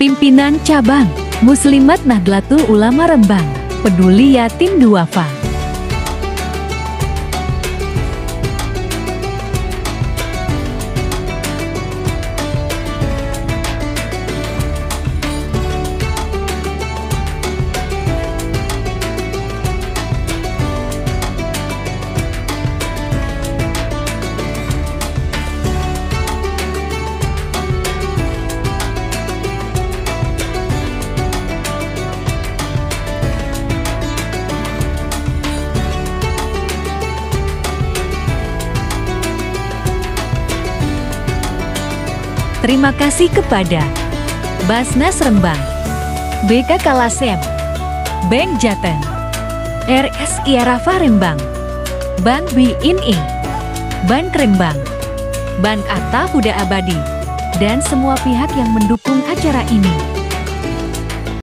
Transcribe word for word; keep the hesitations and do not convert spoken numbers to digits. Pimpinan Cabang Muslimat Nahdlatul Ulama Rembang, peduli yatim duafa. Terima kasih kepada Basnas Rembang, B K Kalasem, Bank Jateng, R S I RAFA Rembang, Bank B N I, Bank Rembang, Bank Atta Huda Abadi, dan semua pihak yang mendukung acara ini.